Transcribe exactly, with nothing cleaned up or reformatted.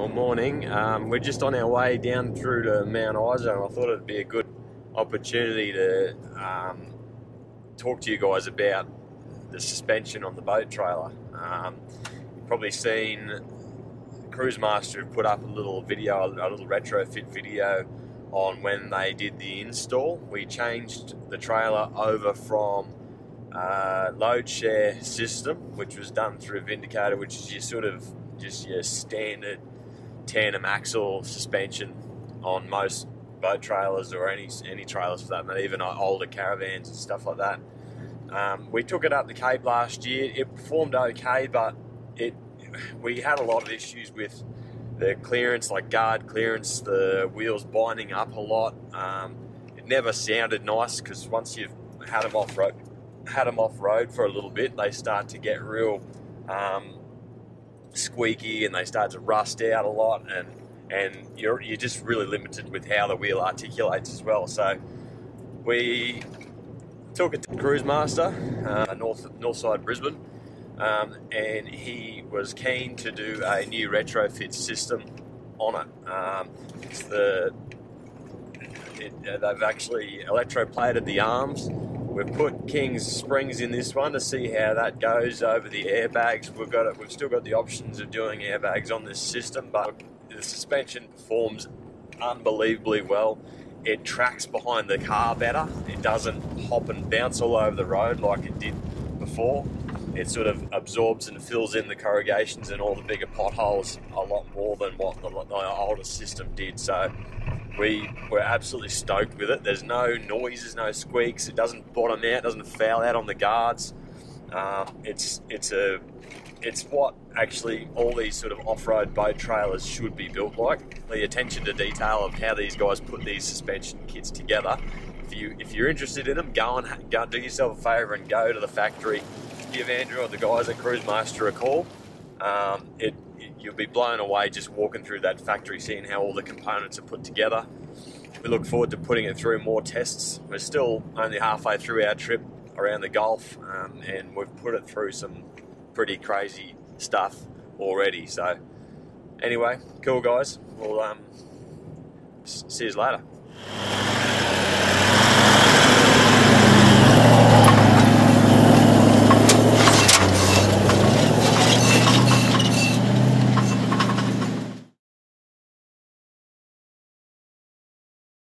or morning. Um, we're just on our way down through to Mount Isa, and I thought it'd be a good opportunity to um, talk to you guys about the suspension on the boat trailer. Um, you've probably seen Cruisemaster have put up a little video, a little retrofit video on when they did the install. We changed the trailer over from uh, load share system, which was done through Vindicator, which is your sort of just your standard tandem axle suspension on most boat trailers, or any any trailers for that matter, even older caravans and stuff like that. Um, we took it up the Cape last year. It performed okay, but it we had a lot of issues with the clearance, like guard clearance, the wheels binding up a lot. Um, it never sounded nice, because once you've had them off road, had them off road for a little bit, they start to get real um, squeaky, and they start to rust out a lot, and and you're you're just really limited with how the wheel articulates as well. So we took it to Cruisemaster, uh, north north side Brisbane. Um, and he was keen to do a new retrofit system on it. Um, it's the, it uh, they've actually electroplated the arms. We've put King Springs in this one to see how that goes over the airbags. We've got it. We've still got the options of doing airbags on this system, but the suspension performs unbelievably well. It tracks behind the car better. It doesn't hop and bounce all over the road like it did before. It sort of absorbs and fills in the corrugations and all the bigger potholes a lot more than what the, the older system did. So we were absolutely stoked with it. There's no noises, no squeaks. It doesn't bottom out, doesn't foul out on the guards. Uh, it's it's a it's what actually all these sort of off-road boat trailers should be built like. The attention to detail of how these guys put these suspension kits together. If you if you're interested in them, go and go do yourself a favour and go to the factory. Give Andrew or the guys at Cruisemaster a call. Um, it, it, you'll be blown away just walking through that factory, seeing how all the components are put together. We look forward to putting it through more tests. We're still only halfway through our trip around the Gulf, um, and we've put it through some pretty crazy stuff already. So anyway, cool guys. We'll um, see you later.